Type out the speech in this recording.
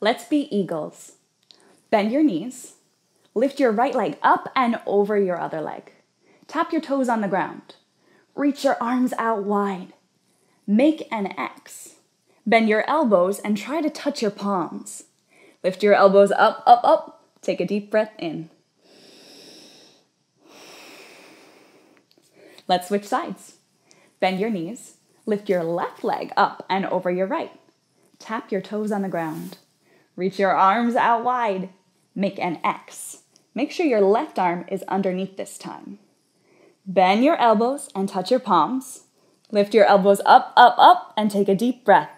Let's be eagles. Bend your knees. Lift your right leg up and over your other leg. Tap your toes on the ground. Reach your arms out wide. Make an X. Bend your elbows and try to touch your palms. Lift your elbows up, up, up. Take a deep breath in. Let's switch sides. Bend your knees. Lift your left leg up and over your right. Tap your toes on the ground. Reach your arms out wide. Make an X. Make sure your left arm is underneath this time. Bend your elbows and touch your palms. Lift your elbows up, up, up, and take a deep breath.